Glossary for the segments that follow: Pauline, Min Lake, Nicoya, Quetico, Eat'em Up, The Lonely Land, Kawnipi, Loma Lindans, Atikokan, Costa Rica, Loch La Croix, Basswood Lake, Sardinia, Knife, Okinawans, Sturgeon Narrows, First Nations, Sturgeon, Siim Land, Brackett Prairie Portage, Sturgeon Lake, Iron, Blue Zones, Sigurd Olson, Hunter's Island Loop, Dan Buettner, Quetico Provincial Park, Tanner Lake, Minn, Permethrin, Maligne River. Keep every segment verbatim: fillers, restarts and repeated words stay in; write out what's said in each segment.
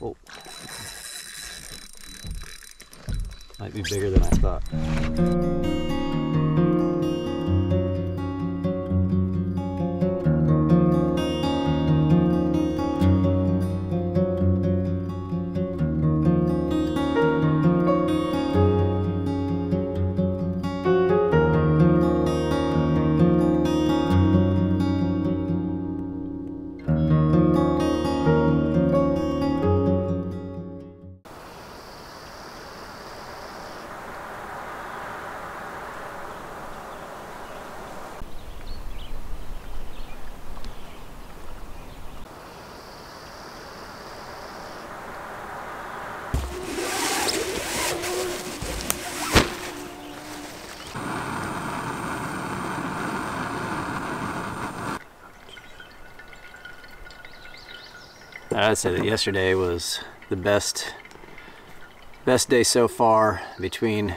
Oh. Might be bigger than I thought. I'd say that yesterday was the best best day so far, between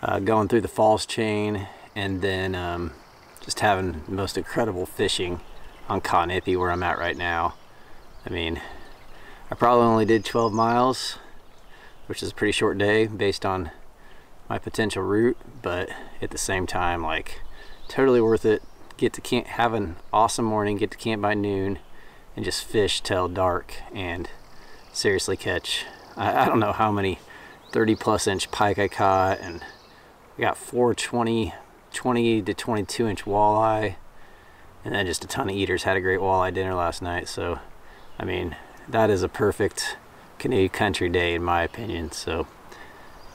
uh, going through the falls chain and then um, just having the most incredible fishing on Kawnipi, where I'm at right now. I mean, I probably only did twelve miles, which is a pretty short day based on my potential route, but at the same time, like, totally worth it. Get to camp, have an awesome morning, get to camp by noon, and just fish till dark and seriously catch, I, I don't know how many thirty plus inch pike I caught, and we got four twenty to twenty-two inch walleye, and then just a ton of eaters. Had a great walleye dinner last night, so I mean, that is a perfect canoe country day in my opinion. So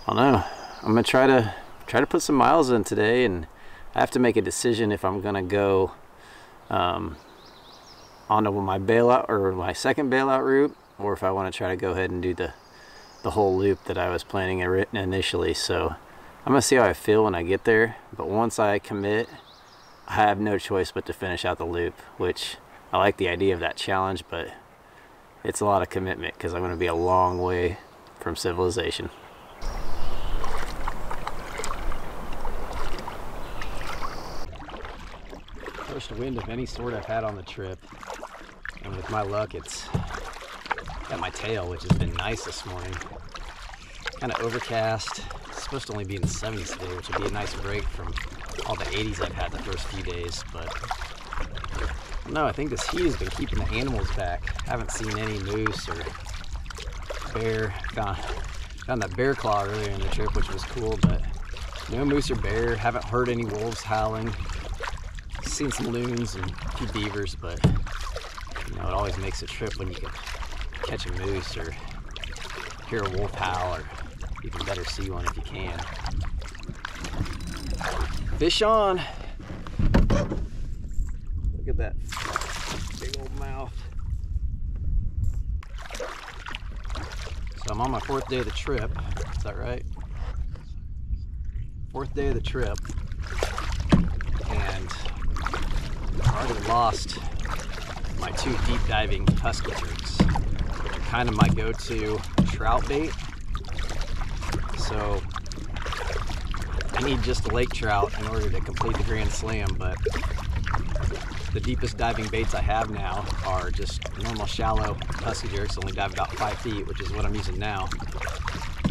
I don't know, I'm gonna try to try to put some miles in today, and I have to make a decision if I'm gonna go um, onto my bailout or my second bailout route, or if I want to try to go ahead and do the the whole loop that I was planning initially. So I'm gonna see how I feel when I get there, but once I commit, I have no choice but to finish out the loop, which I like the idea of that challenge, but it's a lot of commitment because I'm gonna be a long way from civilization. First wind of any sort I've had on the trip. And with my luck, it's got my tail, which has been nice this morning. Kind of overcast. It's supposed to only be in the seventies today, which would be a nice break from all the eighties I've had the first few days. But no, I think this heat has been keeping the animals back. I haven't seen any moose or bear. Found, found that bear claw earlier in the trip, which was cool, but no moose or bear. Haven't heard any wolves howling. Seen some loons and a few beavers, but you know, it always makes a trip when you can catch a moose or hear a wolf howl, or even better, see one if you can. Fish on! Look at that big old mouth. So I'm on my fourth day of the trip. Is that right? Fourth day of the trip. And I already lost my two deep diving husky-jerks, which are kind of my go-to trout bait. So I need just a lake trout in order to complete the Grand Slam, but the deepest diving baits I have now are just normal shallow husky jerks, only dive about five feet, which is what I'm using now,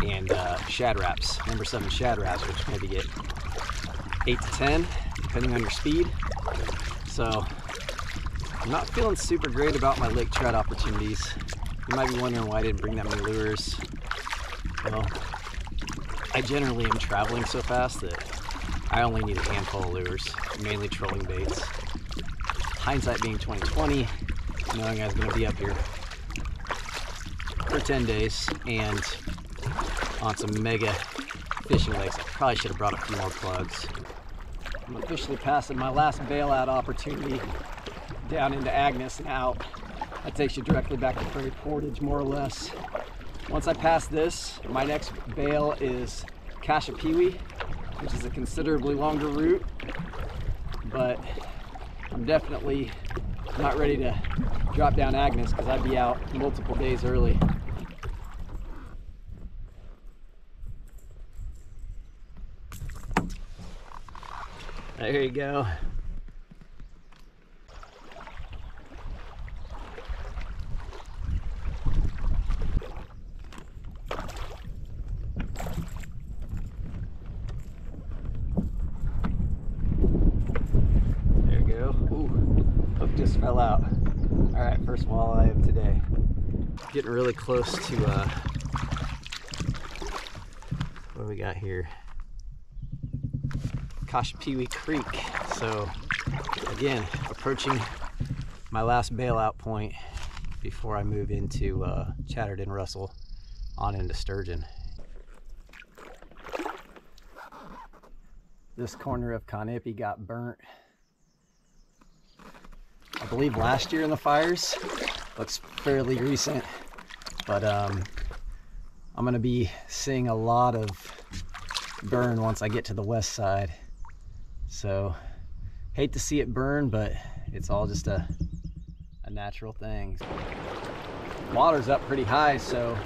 and uh, shad wraps, number seven shad wraps, which maybe get eight to ten, depending on your speed. So I'm not feeling super great about my lake trout opportunities. You might be wondering why I didn't bring that many lures. Well, I generally am traveling so fast that I only need a handful of lures, mainly trolling baits. Hindsight being twenty twenty, knowing I was gonna be up here for ten days and on some mega fishing lakes, I probably should have brought a few more plugs. I'm officially passing my last bailout opportunity down into Agnes and out. That takes you directly back to Prairie Portage, more or less. Once I pass this, my next bail is Kashapeewee, which is a considerably longer route, but I'm definitely not ready to drop down Agnes because I'd be out multiple days early. There you go. hell out. All right, first walleye of today. Getting really close to, uh, what do we got here? Koshpiwi Creek. So again, approaching my last bailout point before I move into uh, Chatterton Russell on into Sturgeon. This corner of Kawnipi got burnt, I believe last year in the fires. Looks fairly recent, but um, I'm gonna be seeing a lot of burn once I get to the west side. So hate to see it burn, but it's all just a, a natural thing. Water's up pretty high, so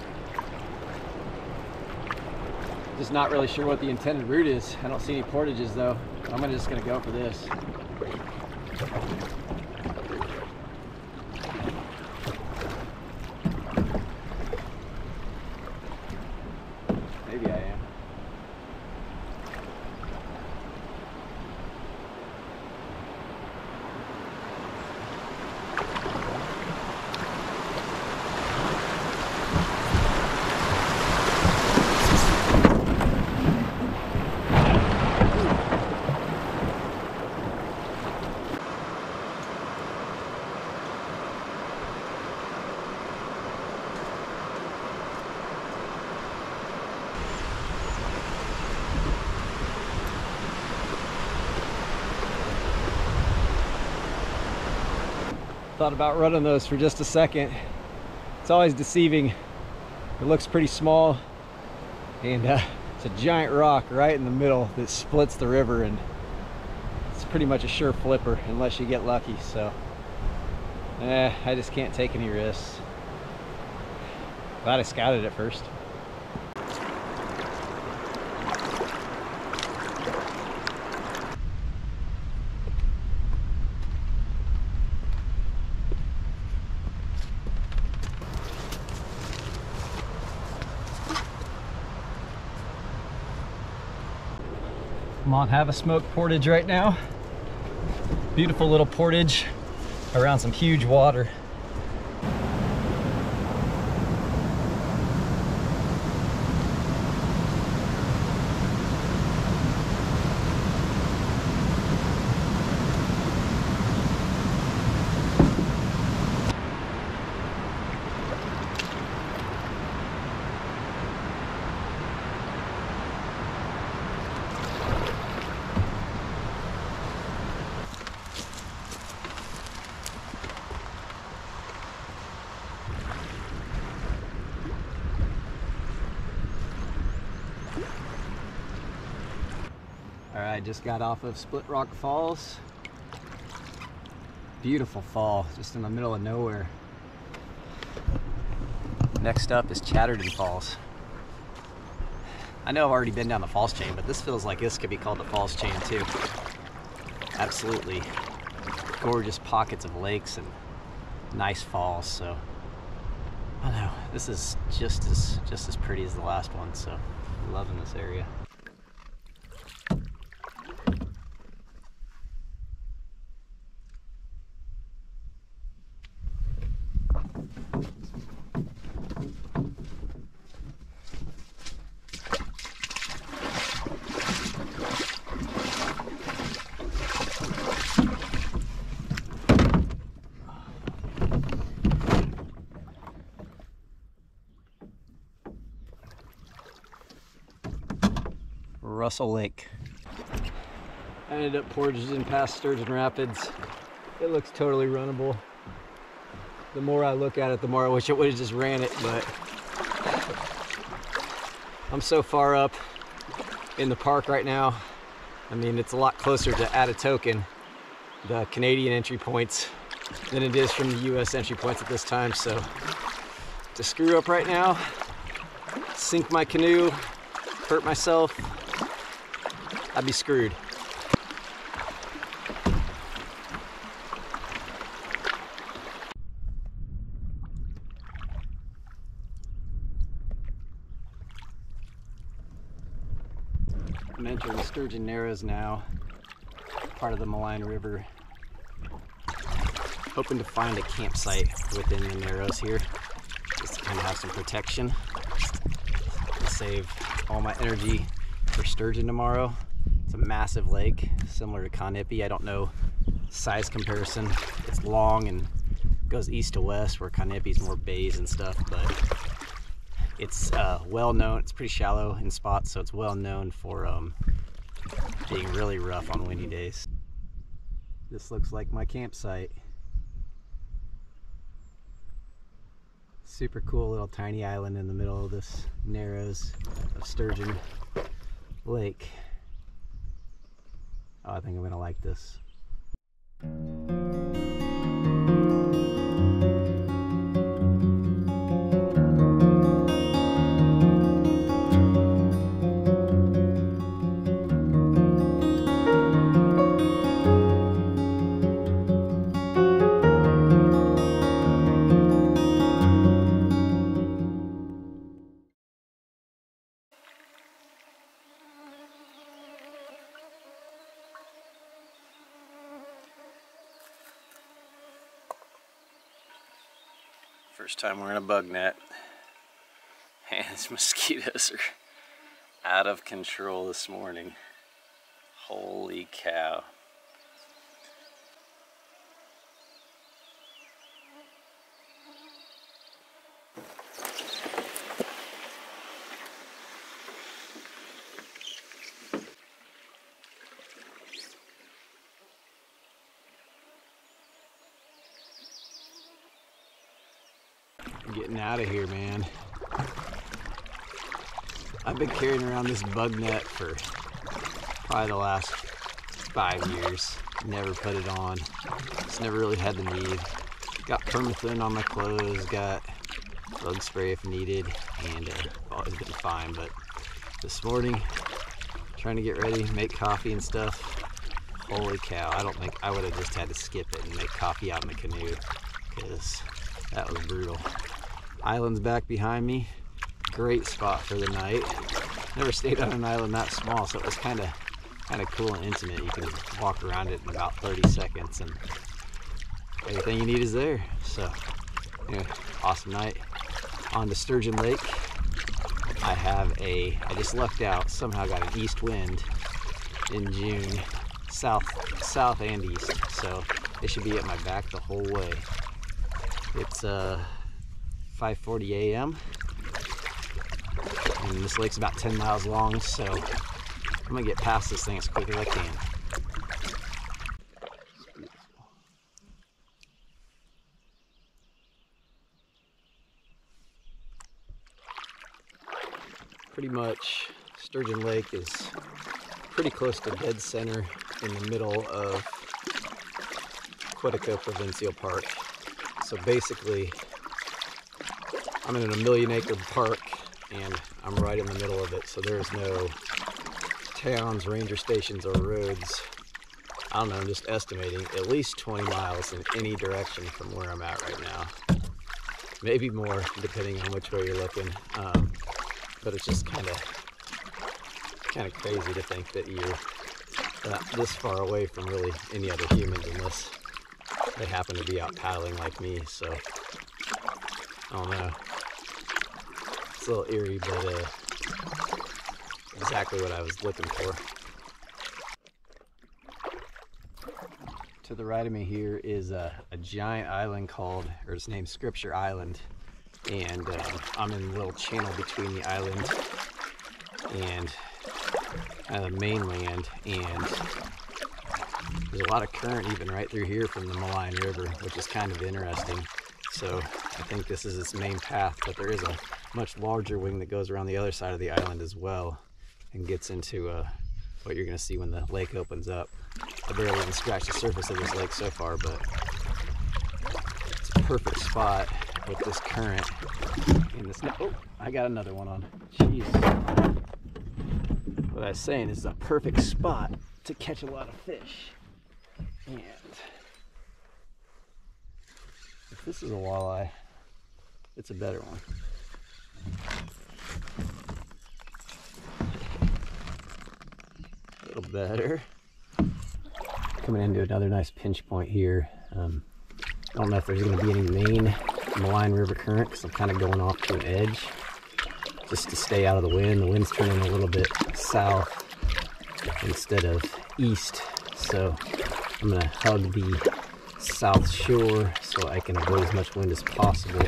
just not really sure what the intended route is. I don't see any portages though. I'm gonna just gonna go for this. Thought about running those for just a second. It's always deceiving. It looks pretty small, and uh, it's a giant rock right in the middle that splits the river, and it's pretty much a sure flipper unless you get lucky. So eh, I just can't take any risks. Glad I scouted it first. Come on, have a smoked portage right now. Beautiful little portage around some huge water. I just got off of Split Rock Falls. Beautiful fall, just in the middle of nowhere. Next up is Chatterton Falls. I know I've already been down the falls chain, but this feels like this could be called the falls chain too. Absolutely gorgeous pockets of lakes and nice falls. So I don't know, this is just as just as pretty as the last one. So loving this area. Russell Lake. I ended up portaging past Sturgeon Rapids. It looks totally runnable. The more I look at it, the more I wish it would have just ran it, but I'm so far up in the park right now. I mean, it's a lot closer to Atikokan, the Canadian entry points, than it is from the U S entry points at this time. So to screw up right now, sink my canoe, hurt myself, I'd be screwed. I'm entering Sturgeon Narrows now, part of the Maligne River. hoping to find a campsite within the Narrows here, just to kind of have some protection. I'll save all my energy for sturgeon tomorrow. It's a massive lake, similar to Kawnipi. I don't know size comparison. It's long and goes east to west, where Kawnipi's more bays and stuff, but it's uh, well known. It's pretty shallow in spots, so it's well known for um, being really rough on windy days. This looks like my campsite. Super cool little tiny island in the middle of this Narrows of Sturgeon Lake. Oh, I think I'm gonna like this. First time we're in a bug net, and these mosquitoes are out of control this morning. Holy cow. Getting out of here, man. I've been carrying around this bug net for probably the last five years. Never put it on. Just never really had the need. Got permethrin on my clothes, got bug spray if needed, and uh, always been fine. But this morning, trying to get ready, make coffee and stuff. Holy cow, I don't think I would have just had to skip it and make coffee out in the canoe, because that was brutal. Island's back behind me. Great spot for the night. Never stayed on an island that small, so it was kind of kind of cool and intimate. You can walk around it in about thirty seconds, and everything you need is there. So, anyway, awesome night on the Sturgeon Lake. I have a, I just lucked out, somehow got an east wind in June, south, south and east. So it should be at my back the whole way. It's uh, five forty a m and this lake's about ten miles long, so I'm gonna get past this thing as quick as I can. Pretty much Sturgeon Lake is pretty close to dead center in the middle of Quetico Provincial Park. So basically, I'm in a million acre park and I'm right in the middle of it, so there's no towns, ranger stations, or roads. I don't know, I'm just estimating at least twenty miles in any direction from where I'm at right now. Maybe more, depending on which way you're looking. Um, but it's just kind of kind of crazy to think that you're not this far away from really any other humans, unless they happen to be out paddling like me, so I don't know. It's a little eerie, but uh, exactly what I was looking for. To the right of me here is a, a giant island called, or it's named Scripture Island, and uh, I'm in a little channel between the island and uh, the mainland, and there's a lot of current even right through here from the Maligne River, which is kind of interesting. So I think this is its main path, but there is a much larger wing that goes around the other side of the island as well and gets into uh, what you're going to see when the lake opens up. I barely even scratched the surface of this lake so far, but it's a perfect spot with this current in this. Oh, I got another one on. Jeez. What I was saying is a perfect spot to catch a lot of fish. And if this is a walleye, it's a better one. A little better. Coming into another nice pinch point here. Um, I don't know if there's going to be any main Maligne River current because I'm kind of going off to an edge just to stay out of the wind. The wind's turning a little bit south instead of east, so I'm going to hug the south shore so I can avoid as much wind as possible.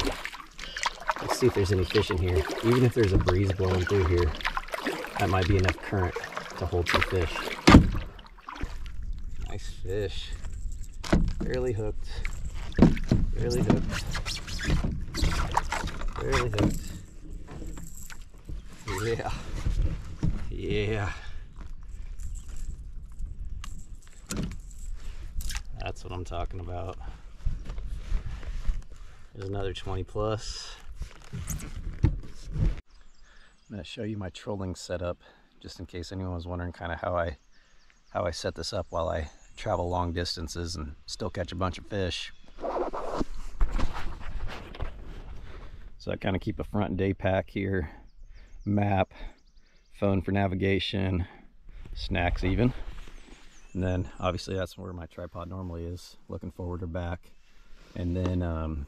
Let's see if there's any fish in here. Even if there's a breeze blowing through here, that might be enough current to hold some fish. Nice fish. Barely hooked. Barely hooked. Barely hooked. Yeah. Yeah. That's what I'm talking about. There's another twenty plus. I'm going to show you my trolling setup, just in case anyone was wondering kind of how I how I set this up while I travel long distances and still catch a bunch of fish. So I kind of keep a front and day pack here, map, phone for navigation, snacks even, and then obviously that's where my tripod normally is, looking forward or back, and then um,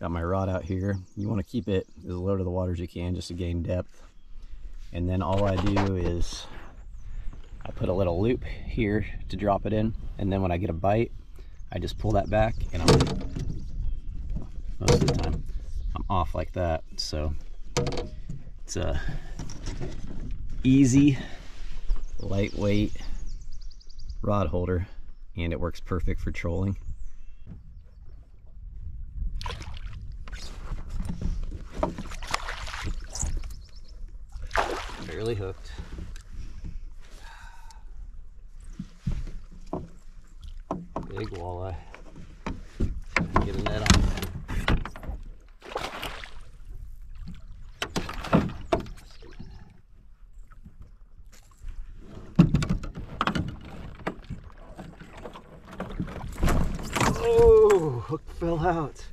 got my rod out here. You want to keep it as low to the water as you can just to gain depth. And then all I do is I put a little loop here to drop it in. And then when I get a bite, I just pull that back and I'm, most of the time, I'm off like that. So it's a easy, lightweight rod holder and it works perfect for trolling. Really hooked. Big walleye. Get a net on it. Oh, hook fell out.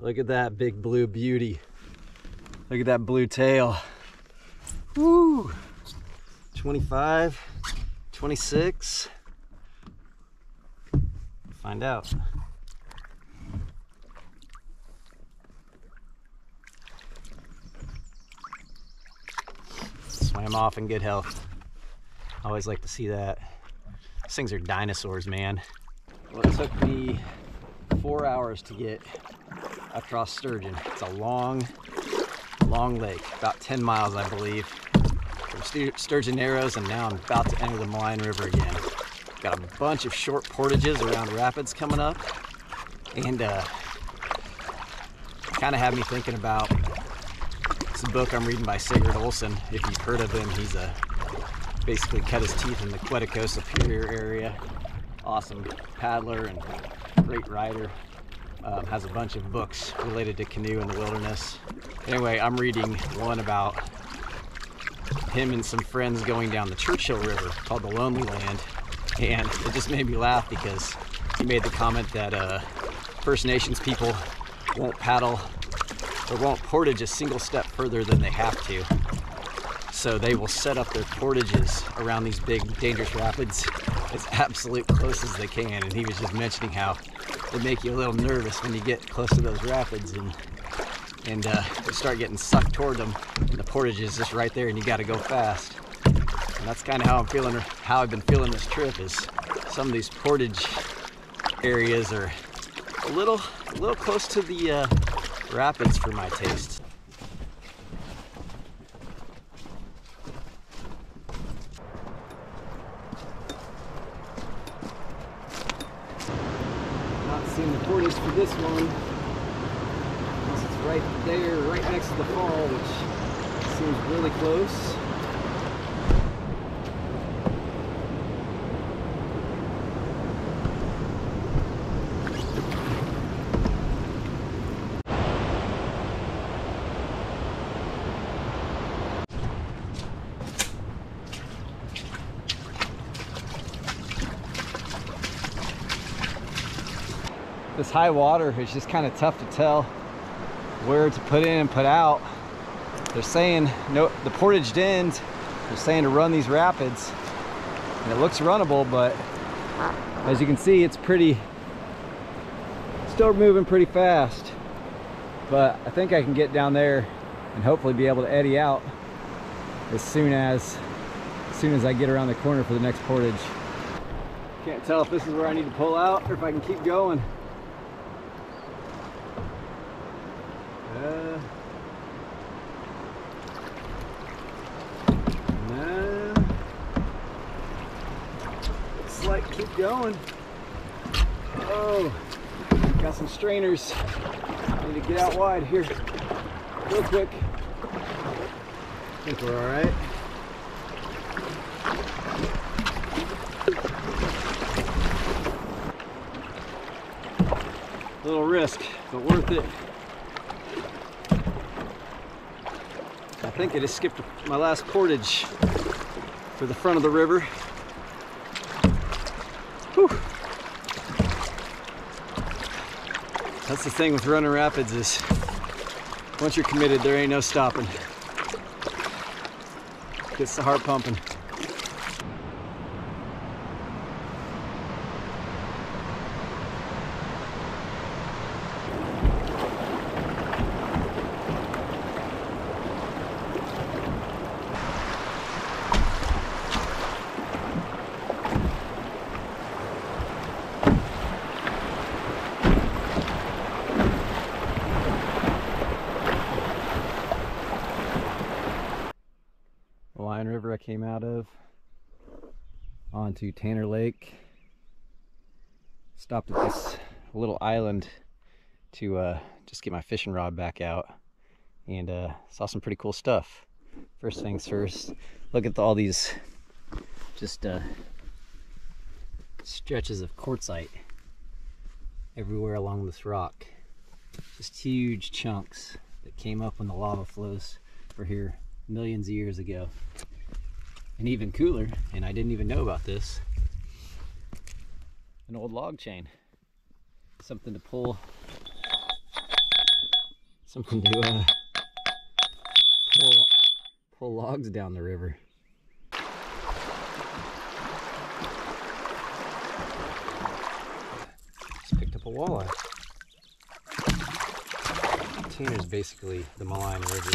Look at that big blue beauty. Look at that blue tail. Woo! twenty-five, twenty-six. Find out. Swam off in good health. I always like to see that. These things are dinosaurs, man. Well, it took me four hours to get across Sturgeon. It's a long, long lake, about ten miles, I believe, from Sturgeon Narrows, and now I'm about to enter the Maligne River again. Got a bunch of short portages around rapids coming up, and uh, kind of had me thinking about this book I'm reading by Sigurd Olson. If you've heard of him, he's uh, basically cut his teeth in the Quetico Superior area. Awesome paddler and great writer. Um, has a bunch of books related to canoe in the wilderness. Anyway, I'm reading one about him and some friends going down the Churchill River called The Lonely Land, and it just made me laugh because he made the comment that uh, First Nations people won't paddle or won't portage a single step further than they have to. So they will set up their portages around these big dangerous rapids as absolute close as they can, and he was just mentioning how it'd make you a little nervous when you get close to those rapids and and uh, you start getting sucked toward them, and the portage is just right there and you got to go fast. And that's kind of how I'm feeling, how I've been feeling this trip, is some of these portage areas are a little a little close to the uh, rapids for my taste. For this one, unless it's right there, right next to the fall, which seems really close. This high water is just kind of tough to tell where to put in and put out. They're saying no, the portaged ends. They're saying to run these rapids, and it looks runnable, but as you can see, it's pretty, still moving pretty fast. But I think I can get down there and hopefully be able to eddy out as soon as, as soon as I get around the corner for the next portage. Can't tell if this is where I need to pull out or if I can keep going. Uh, nah. Looks like keep going. Oh, got some strainers. Need to get out wide here real quick. I think we're all right. Little risk, but worth it. I think I just skipped my last portage for the front of the river. Whew. That's the thing with running rapids, is once you're committed, there ain't no stopping. Gets the heart pumping. River I came out of, onto Tanner Lake. Stopped at this little island to uh, just get my fishing rod back out, and uh, saw some pretty cool stuff. First things first, look at the, all these just uh, stretches of quartzite everywhere along this rock. Just huge chunks that came up when the lava flows were here millions of years ago. And even cooler, and I didn't even know about this, an old log chain. Something to pull, something to uh, pull, pull logs down the river. Just picked up a walleye. Tanner's basically the Maligne River.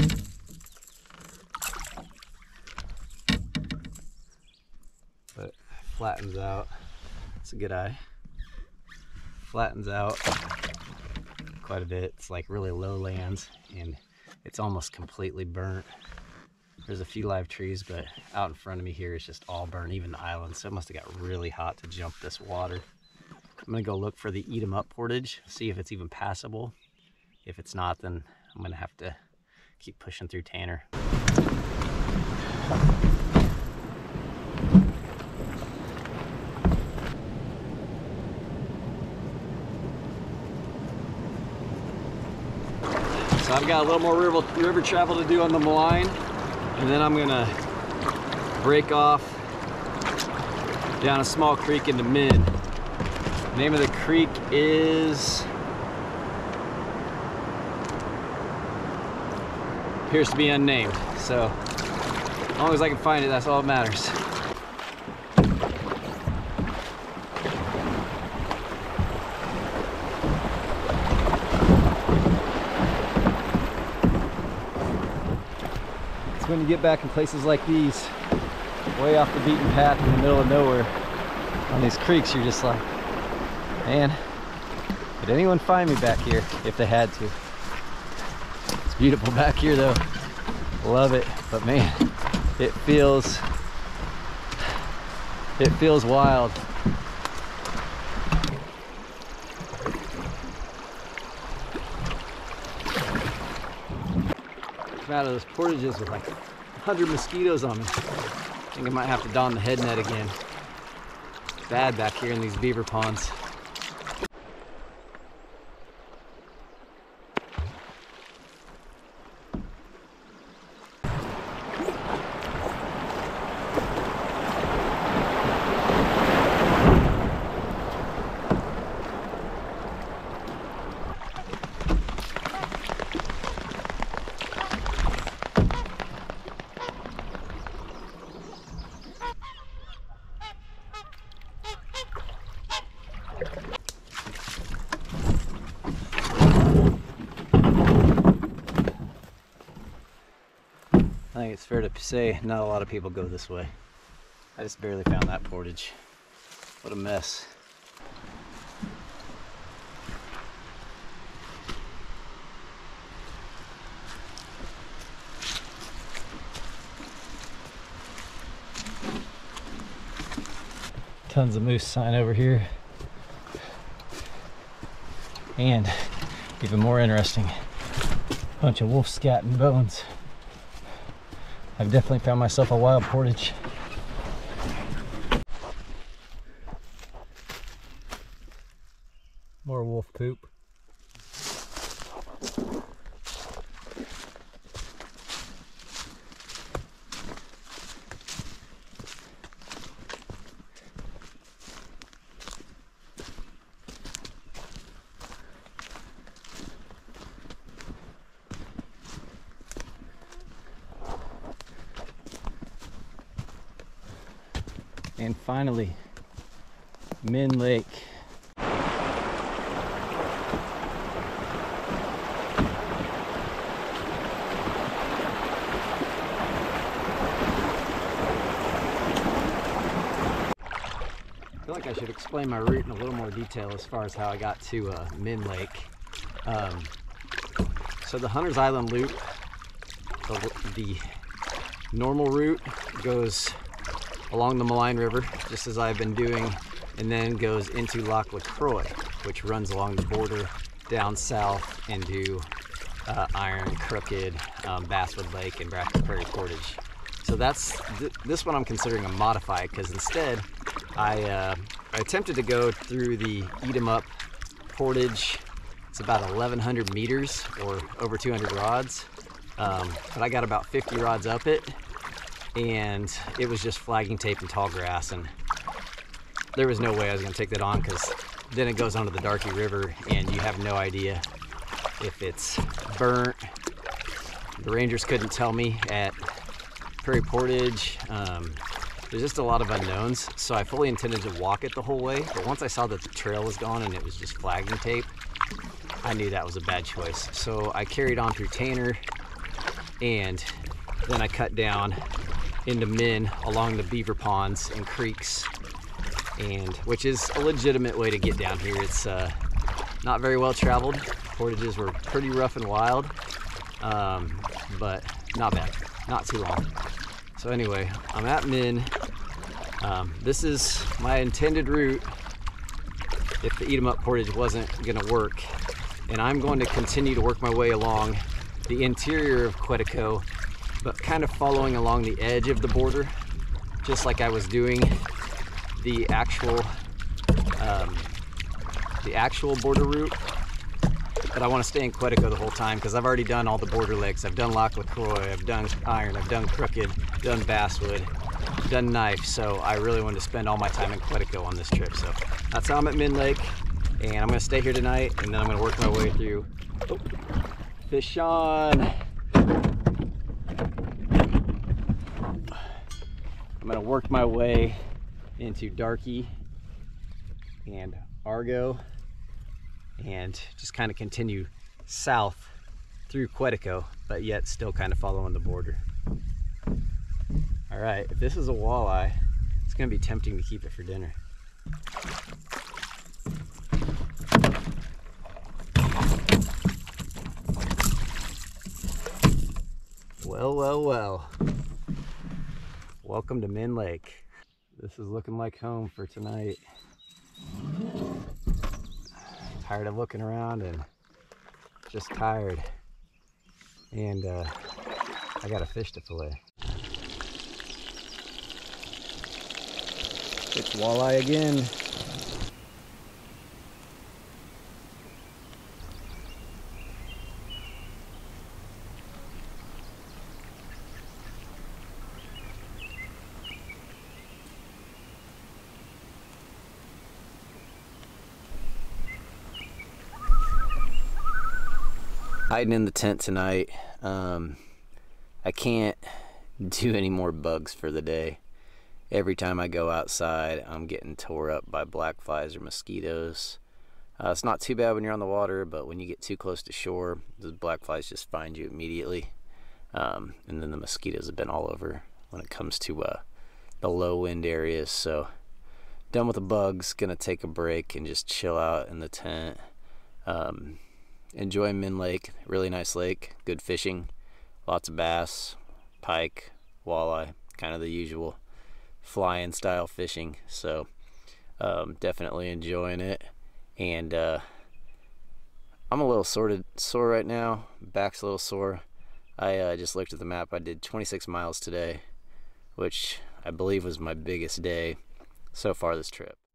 Flattens out. It's a good eye. Flattens out quite a bit. It's like really low lands, and it's almost completely burnt. There's a few live trees, but out in front of me here is just all burnt, even the island. So it must have got really hot to jump this water. I'm gonna go look for the Eat'em Up portage, see if it's even passable. If it's not, then I'm gonna have to keep pushing through Tanner. So I've got a little more river, river travel to do on the Maligne, and then I'm gonna break off down a small creek into Minn. The name of the creek is, appears to be unnamed. So as long as I can find it, that's all that matters. When you get back in places like these, way off the beaten path in the middle of nowhere, on these creeks, you're just like, man, could anyone find me back here if they had to? It's beautiful back here though. Love it. But man, it feels, it feels wild. Out of those portages with like a hundred mosquitoes on me. I think I might have to don the head net again. It's bad back here in these beaver ponds. I think it's fair to say not a lot of people go this way. I just barely found that portage. What a mess. Tons of moose sign over here. And even more interesting, a bunch of wolf scat and bones. I've definitely found myself a wild portage. More wolf poop. And finally, Min Lake. I feel like I should explain my route in a little more detail as far as how I got to uh, Min Lake. Um, so the Hunter's Island Loop, the, the normal route goes along the Maligne River, just as I've been doing, and then goes into Loch La Croix, which runs along the border down south into uh, Iron, Crooked, um, Basswood Lake, and Brackett Prairie Portage. So that's th this one I'm considering a modified, because instead I, uh, I attempted to go through the Eat'em Up portage. It's about eleven hundred meters or over two hundred rods, um, but I got about fifty rods up it. And it was just flagging tape and tall grass, and there was no way I was going to take that on, because then it goes onto the Darky River and you have no idea if it's burnt. The rangers couldn't tell me at Prairie Portage. Um, there's just a lot of unknowns, so I fully intended to walk it the whole way, but once I saw that the trail was gone and it was just flagging tape, I knew that was a bad choice. So I carried on through Tanner, and then I cut down into Minn along the beaver ponds and creeks, and which is a legitimate way to get down here. It's uh, not very well traveled. Portages were pretty rough and wild, um, but not bad, not too long. So anyway, I'm at Minn. Um, this is my intended route if the Eat'em Up portage wasn't gonna work, and I'm going to continue to work my way along the interior of Quetico, but kind of following along the edge of the border, just like I was doing the actual um, the actual border route. But I want to stay in Quetico the whole time, because I've already done all the border lakes. I've done Loch La Croix, I've done Iron, I've done Crooked, done Basswood, done Knife. So I really wanted to spend all my time in Quetico on this trip. So that's how I'm at Min Lake, and I'm going to stay here tonight, and then I'm going to work my way through. Oh, fish on! I'm gonna work my way into Darky and Argo, and just kind of continue south through Quetico, but yet still kind of following the border. All right, if this is a walleye, it's gonna be tempting to keep it for dinner. Well, well, well. Welcome to Min Lake. This is looking like home for tonight. Tired of looking around and just tired. And uh, I got a fish to fillet. It's walleye again. Hiding in the tent tonight. um, I can't do any more bugs for the day. Every time I go outside, I'm getting tore up by black flies or mosquitoes. Uh, it's not too bad when you're on the water, but when you get too close to shore, the black flies just find you immediately. Um, and then the mosquitoes have been all over when it comes to uh, the low wind areas. So done with the bugs, gonna take a break and just chill out in the tent. Um, enjoy Min Lake, really nice lake, good fishing, lots of bass, pike, walleye, kind of the usual fly-in style fishing. So um, definitely enjoying it. And uh, I'm a little sorted, sore right now, back's a little sore. I uh, just looked at the map. I did twenty-six miles today, which I believe was my biggest day so far this trip.